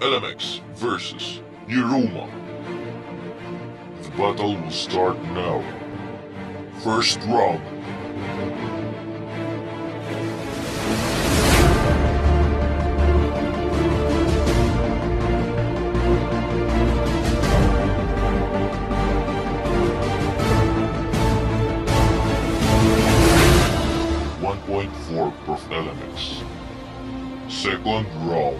Profelemex versus Yiruma. The battle will start now. First round. Point for Profelemex. Second round.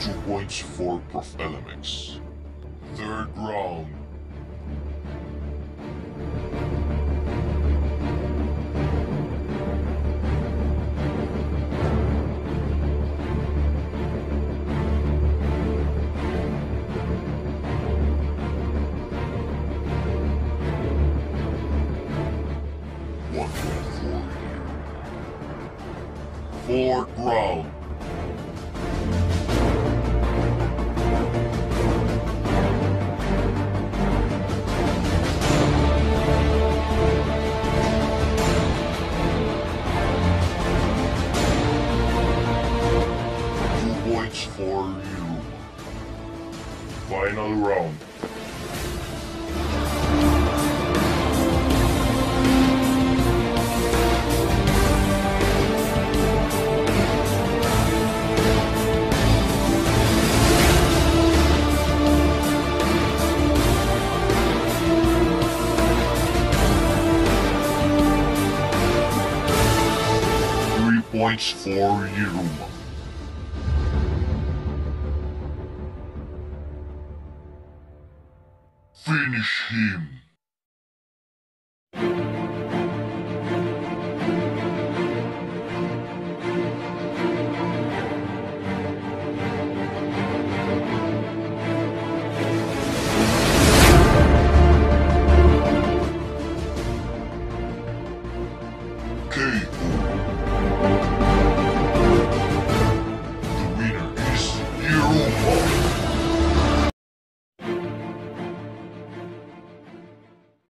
Two points for Profelemex. Third round. Fourth round. Two points for you. Final round. Points for Yiruma. Finish him. K.O.